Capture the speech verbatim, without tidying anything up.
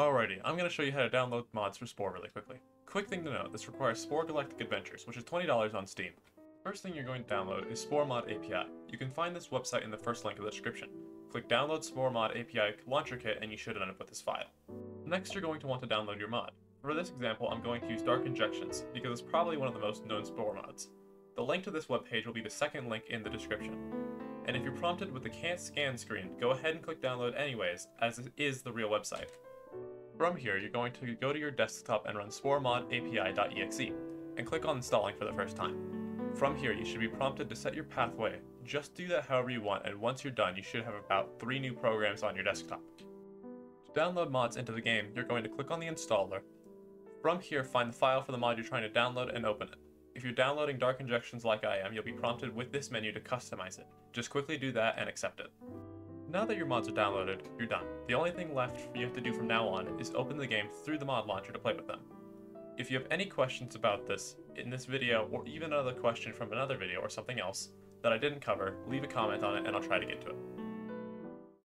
Alrighty, I'm going to show you how to download mods for Spore really quickly. Quick thing to note, this requires Spore Galactic Adventures, which is twenty dollars on Steam. First thing you're going to download is Spore Mod A P I. You can find this website in the first link of the description. Click Download Spore Mod A P I Launcher Kit and you should end up with this file. Next you're going to want to download your mod. For this example, I'm going to use Dark Injections, because it's probably one of the most known Spore mods. The link to this webpage will be the second link in the description. And if you're prompted with the Can't Scan screen, go ahead and click Download anyways, as it is the real website. From here, you're going to go to your desktop and run Spore Mod A P I dot E X E, and click on Installing for the first time. From here, you should be prompted to set your pathway. Just do that however you want, and once you're done, you should have about three new programs on your desktop. To download mods into the game, you're going to click on the installer. From here, find the file for the mod you're trying to download and open it. If you're downloading Dark Injections like I am, you'll be prompted with this menu to customize it. Just quickly do that and accept it. Now that your mods are downloaded, you're done. The only thing left you have to do from now on is open the game through the mod launcher to play with them. If you have any questions about this in this video, or even another question from another video or something else that I didn't cover, leave a comment on it and I'll try to get to it.